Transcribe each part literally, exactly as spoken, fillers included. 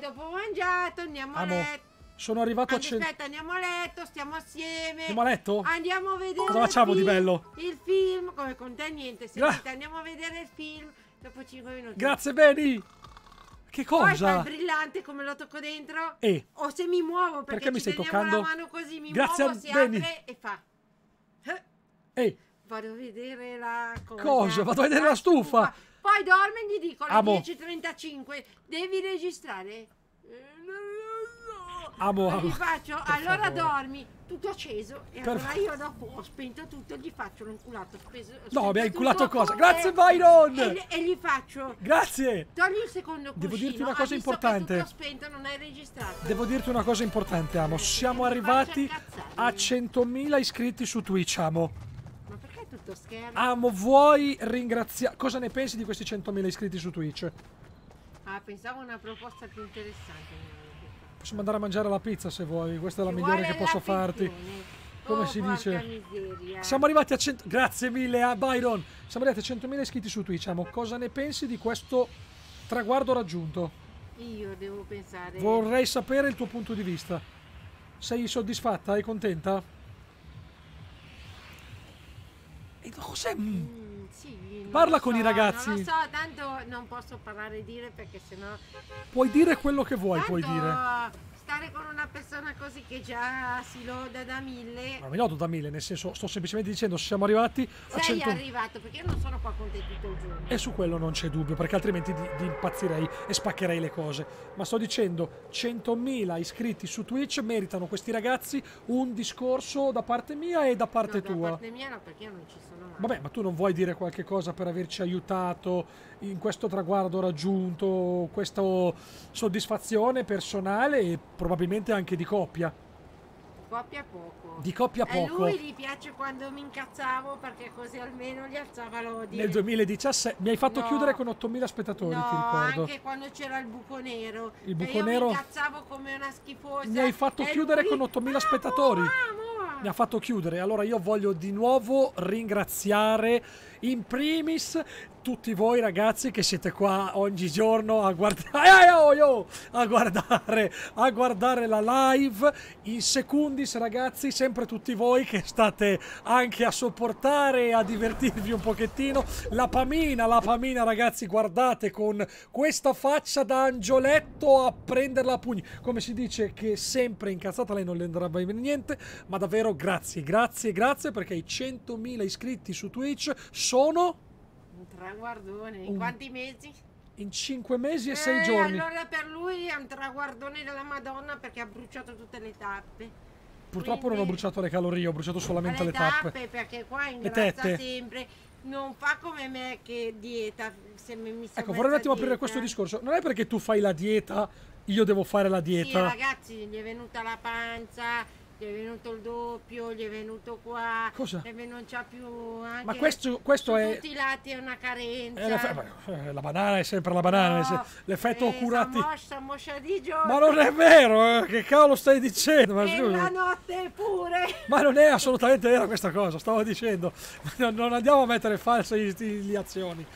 dopo mangiato andiamo Amo. a letto. Sono arrivato Anche a cento. Aspetta, andiamo a letto, stiamo assieme. Andiamo a letto? Andiamo a vedere. Cosa facciamo film, di bello? Il film, come con te niente, sentite, Gra andiamo a vedere il film dopo cinque minuti. Grazie, Beni. Che cosa? Poi fa il brillante come lo tocco dentro. Eh. O se mi muovo, perché, perché mi stai toccando la mano così, mi Grazie muovo, si Beni. apre e fa. Eh. Vado a vedere la cosa. Cosa? Vado a vedere la stufa. la stufa. Poi dorme e gli dico alle dieci e trentacinque, devi registrare. Amo, amo. Gli faccio, allora dormi, tutto acceso. E per... allora io dopo ho spento tutto e gli faccio l'inculato. No, mi ha inculato cosa? Grazie, Byron! E, e gli faccio... Grazie! Togli il secondo cuscino. Devo dirti una cosa importante. Tutto spento, non hai registrato. Devo dirti una cosa importante, Amo. Siamo arrivati a centomila iscritti su Twitch, Amo. Ma perché tutto schermo? Amo, vuoi ringraziare... Cosa ne pensi di questi centomila iscritti su Twitch? Ah, pensavo una proposta più interessante. Possiamo andare a mangiare la pizza se vuoi, questa è la migliore che posso farti. Come si dice? Siamo arrivati a cento... Grazie mille a Byron! Siamo arrivati a centomila iscritti su Twitch, Amo. Cosa ne pensi di questo traguardo raggiunto? Io devo pensare... Vorrei sapere il tuo punto di vista. Sei soddisfatta? Sei contenta? E cos'è? Sì, parla con so, i ragazzi. Non lo so, tanto non posso parlare e dire perché sennò... Puoi dire quello che vuoi, tanto puoi dire. Stare con una persona così che già si loda da mille. Ma mi lodo da mille, nel senso, sto semplicemente dicendo, siamo arrivati a cento... Sei arrivato, perché io non sono qua con te tutto il giorno. E su quello non c'è dubbio, perché altrimenti di, di impazzirei e spaccherei le cose. Ma sto dicendo, centomila iscritti su Twitch meritano questi ragazzi un discorso da parte mia e da parte no, tua. Da parte mia no, perché io non ci sono mai. Vabbè, ma tu non vuoi dire qualche cosa per averci aiutato in questo traguardo raggiunto, questa soddisfazione personale e probabilmente anche di coppia? Coppia poco. Di coppia poco. A lui gli piace quando mi incazzavo perché così almeno gli alzava l'odio. Nel duemiladiciassette mi hai fatto no. chiudere con ottomila spettatori, no, ti ricordo. Anche quando c'era il buco nero. Il buco io nero. Mi incazzavo come una schifosa. Mi hai fatto chiudere lui... con ottomila ah, spettatori. Amo. Mi ha fatto chiudere, allora io voglio di nuovo ringraziare in primis tutti voi ragazzi che siete qua ogni giorno a guardare, a guardare, a guardare la live, in secundis ragazzi sempre tutti voi che state anche a sopportare e a divertirvi un pochettino, la Pamina, la Pamina ragazzi guardate con questa faccia da angioletto a prenderla a pugni, come si dice che sempre incazzata, lei non le andrà mai niente, ma davvero grazie, grazie, grazie perché i centomila iscritti su Twitch sono... Un traguardone, in un... quanti mesi? In cinque mesi e sei giorni. Allora per lui è un traguardone della Madonna perché ha bruciato tutte le tappe. Purtroppo Quindi... non ho bruciato le calorie, ho bruciato solamente le, le tappe. tappe. Perché qua ingrassa sempre, non fa come me che dieta, se mi sta Ecco, vorrei un attimo dieta. aprire questo discorso, non è perché tu fai la dieta, io devo fare la dieta. Sì, ragazzi, gli è venuta la panza... Gli è venuto il doppio, gli è venuto qua. Cosa? E non c'ha più anche. Ma questo, questo è. Tutti i lati è una carenza. Eh, la banana è sempre la banana. No, L'effetto eh, curati. Moscia, moscia di giorno. Ma non è vero, eh? Che cavolo stai dicendo? Ma e la notte pure. Ma non è assolutamente vera questa cosa, stavo dicendo. Non, non andiamo a mettere false istillazioni.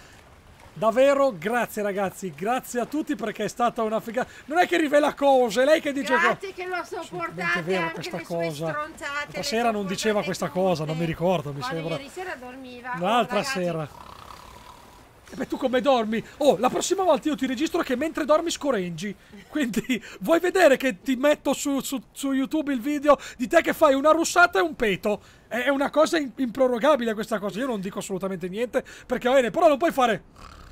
Davvero grazie ragazzi, grazie a tutti perché è stata una figata. Non è che rivela cose, è lei che dice grazie che lo sopportate vera anche questa le sue cosa. stronzate. L'altra sera non diceva questa tutte. cosa, non mi ricordo, mi Quando sembra. Ieri sera dormiva. L'altra oh, sera. E beh, tu come dormi? Oh, la prossima volta io ti registro che mentre dormi scoreggi. Quindi vuoi vedere che ti metto su, su, su YouTube il video di te che fai una russata e un peto? È una cosa improrogabile questa cosa, io non dico assolutamente niente perché va bene, però lo puoi fare...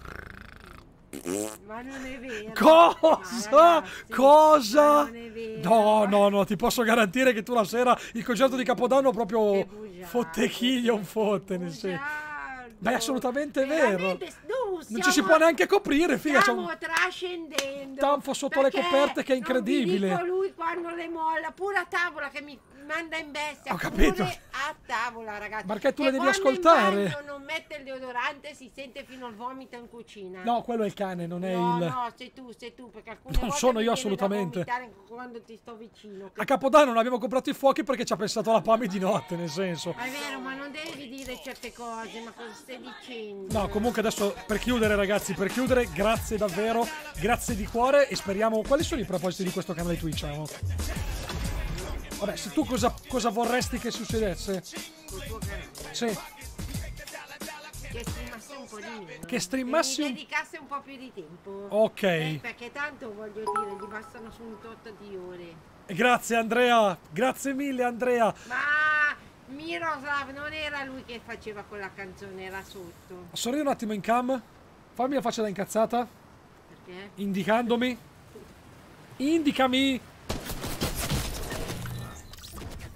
Ma non è vero. Cosa? Ragazzi, Cosa? Non è vero. No, no, no, ti posso garantire che tu la sera il concerto di Capodanno proprio fottechiglio un fotte. Ma è assolutamente vero. No, non ci si può neanche coprire, figa. Stiamo un... trascendendo. Tanfo sotto le coperte che è incredibile. Non vi dico lui quando le molla, pura tavola che mi manda in bestia. Ho capito. a tavola, ragazzi. Perché tu le devi ascoltare. Se non mette il deodorante si sente fino al vomito in cucina. No, quello è il cane, non è no, il... No, no, sei tu, sei tu, perché alcune non volte sono io assolutamente. Quando ti sto vicino. A Capodanno non abbiamo comprato i fuochi perché ci ha pensato la Pami di notte, nel senso. È vero, ma non devi dire certe cose, ma cosa stai dicendo? No, comunque adesso per chiudere, ragazzi, per chiudere, grazie davvero, grazie di cuore e speriamo... Quali sono i propositi di questo canale Twitch, Amo? Vabbè, se tu cosa, cosa vorresti che succedesse? Col tuo canale. Sì. Che streammassi un po' di meno. Che streammassi... Che mi dedicasse un po' più di tempo. Ok. Eh, perché tanto, voglio dire, gli bastano su un tot di ore. Grazie, Andrea. Grazie mille, Andrea. Ma Miroslav non era lui che faceva quella canzone, era sotto. Sorri un attimo in cam. Fammi la faccia da incazzata. Perché? Indicandomi. Indicami.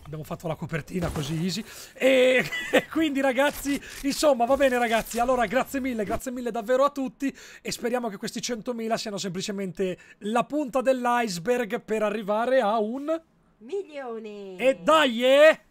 Abbiamo fatto la copertina così easy e quindi ragazzi insomma va bene ragazzi, allora grazie mille, grazie mille davvero a tutti e speriamo che questi centomila siano semplicemente la punta dell'iceberg per arrivare a un milione e dai!